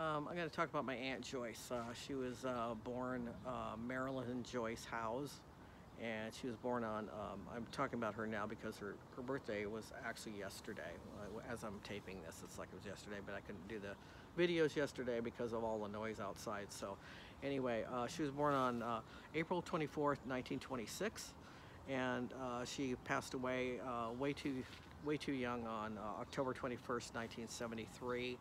I'm going to talk about my Aunt Joyce. She was born Marilyn Joyce Howes, and she was born on, I'm talking about her now because her birthday was actually yesterday. As I'm taping this, it's like it was yesterday, but I couldn't do the videos yesterday because of all the noise outside. So anyway, she was born on April 24th, 1926, and she passed away way too young on October 21st, 1973.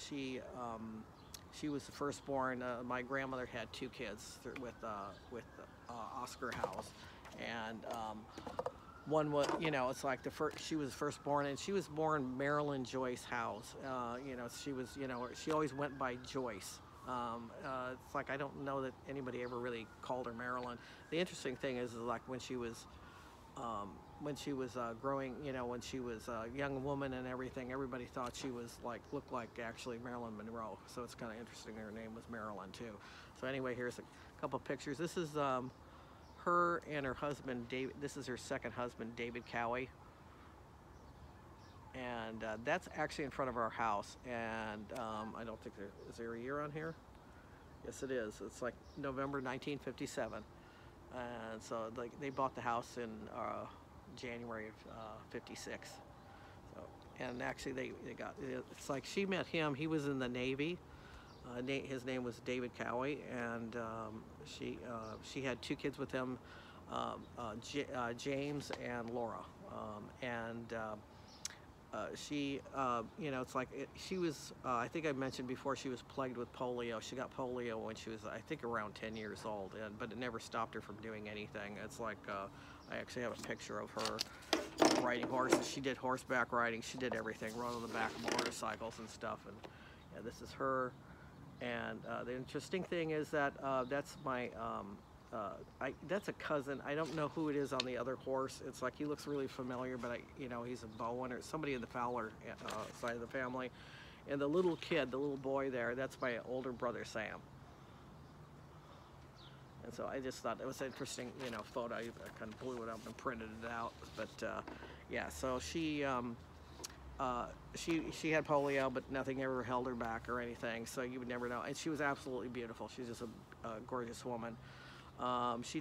She was the firstborn. My grandmother had two kids with Oscar Howes, and one was, you know, it's like the first. She was firstborn, and she was born Marilyn Joyce Howes. You know, she was, you know, she always went by Joyce. It's like I don't know that anybody ever really called her Marilyn. The interesting thing is like when she was growing, you know, when she was a young woman and everything, everybody thought she was like, looked like actually Marilyn Monroe. So it's kind of interesting her name was Marilyn too. So anyway, here's a couple pictures. This is her and her husband, David. This is her second husband, David Cowie. And that's actually in front of our house. And I don't think is there a year on here? Yes, it is. It's like November 1957. And so they bought the house in January of 56. So, and actually they got, it's like she met him, he was in the Navy. His name was David Cowie, and she had two kids with him, James and Laura. You know, it's like she was, I think I mentioned before, she was plagued with polio. She got polio when she was, I think, around 10 years old, but it never stopped her from doing anything. It's like, I actually have a picture of her riding horses. She did horseback riding. She did everything, rode on the back of motorcycles and stuff. And yeah, this is her. And the interesting thing is that that's my, that's a cousin. I don't know who it is on the other horse. It's like he looks really familiar, but you know, he's a Bowen or somebody in the Fowler side of the family. And the little kid, the little boy there, that's my older brother Sam. And so I just thought it was an interesting, you know, photo. I kind of blew it up and printed it out, but yeah. So she had polio, but nothing ever held her back or anything. So you would never know. And she was absolutely beautiful. She's just a gorgeous woman. She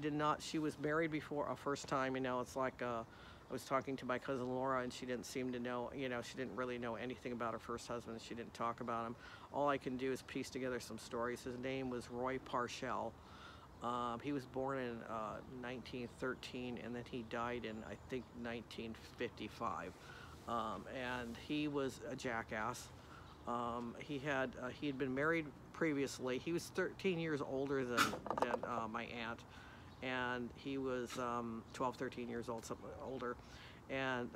was married before a first time, you know, it's like, I was talking to my cousin Laura, and she didn't seem to know, you know, she didn't really know anything about her first husband. She didn't talk about him. All I can do is piece together some stories. His name was Roy Parshall. He was born in, 1913, and then he died in, I think, 1955. And he was a jackass. He had been married previously. He was 13 years older than my aunt, and he was 12-13 years old, something older, and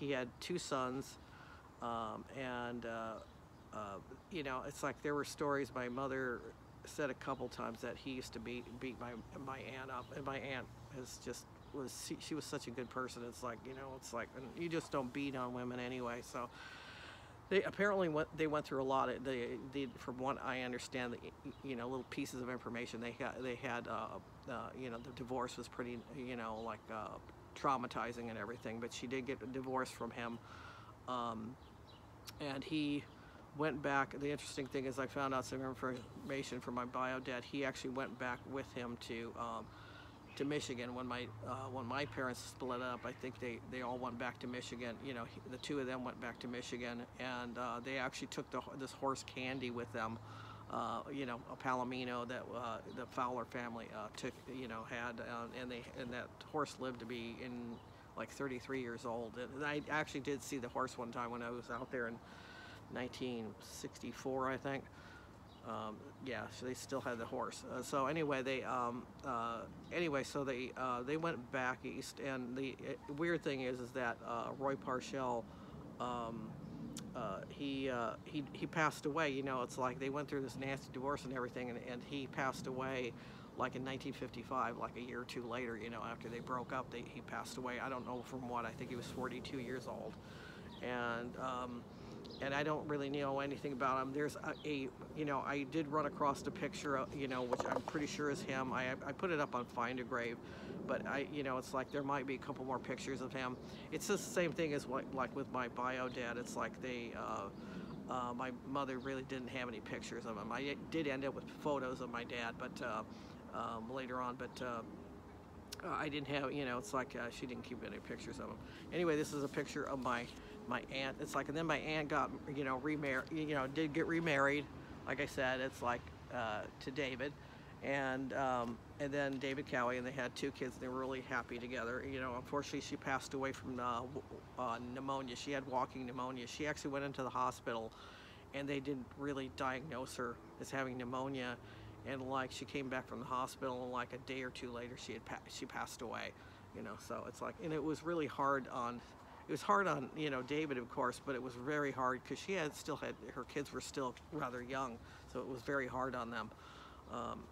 he had two sons, you know, it's like there were stories my mother said a couple times that he used to beat my aunt up, and my aunt is just she was such a good person. It's like, you know, it's like, and you just don't beat on women anyway, so they apparently went through a lot of, from what I understand, you know, little pieces of information they had, you know, the divorce was pretty, you know, like traumatizing and everything, but she did get a divorce from him, and he went back. The interesting thing is I found out some information from my bio dad. He actually went back with him to Michigan when my parents split up. I think they all went back to Michigan. You know, the two of them went back to Michigan, and they actually took this horse Candy with them. You know, a Palomino that the Fowler family took. You know, had and that horse lived to be in like 33 years old. And I actually did see the horse one time when I was out there in 1964, I think. Yeah, so they still had the horse. So anyway, they went back east, and the weird thing is that Roy Parshall, he passed away. You know, it's like they went through this nasty divorce and everything, and he passed away like in 1955, like a year or two later. You know, after they broke up, he passed away. I don't know from what. I think he was 42 years old, and I don't really know anything about him. There's you know, I did run across the picture, you know, which I'm pretty sure is him. I put it up on Find a Grave, but you know, it's like there might be a couple more pictures of him. It's just the same thing as what, like with my bio dad. It's like My mother really didn't have any pictures of him. I did end up with photos of my dad, but later on, but I didn't have, you know, it's like she didn't keep any pictures of him. Anyway, this is a picture of my aunt. It's like, and then my aunt got, you know, remarried, you know, did get remarried, like I said, it's like to David, and then David Cowie, and they had two kids, and they were really happy together. You know, unfortunately, she passed away from pneumonia. She had walking pneumonia. She actually went into the hospital, and they didn't really diagnose her as having pneumonia. And like, she came back from the hospital, and like a day or two later, she passed away. You know, so it's like, and it was really hard on, it was hard on, you know, David, of course, but it was very hard because she had still had, her kids were still rather young, so it was very hard on them.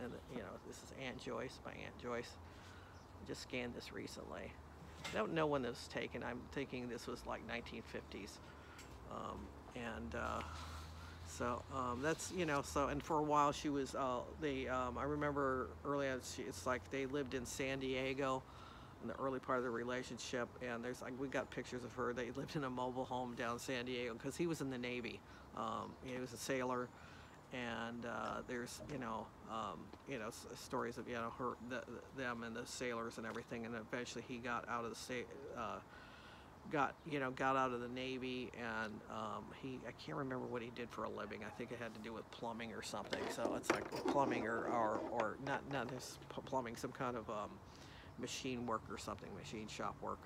And you know, this is Aunt Joyce, my Aunt Joyce. I just scanned this recently. I don't know when this was taken. I'm thinking this was like 1950s. That's, you know, so, and for a while she was, I remember early on, it's like they lived in San Diego in the early part of the relationship, and there's like, we got pictures of her. They lived in a mobile home down San Diego because he was in the Navy. He was a sailor. And there's, you know, stories of, you know, her, them and the sailors and everything. And eventually he got out of the, got out of the Navy, and I can't remember what he did for a living. I think it had to do with plumbing or something. So it's like plumbing or not just plumbing, some kind of machine work or something, machine shop work.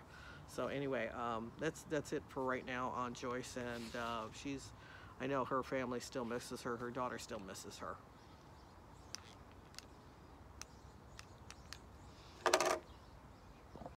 So anyway, that's it for right now on Joyce, and I know her family still misses her. Her daughter still misses her.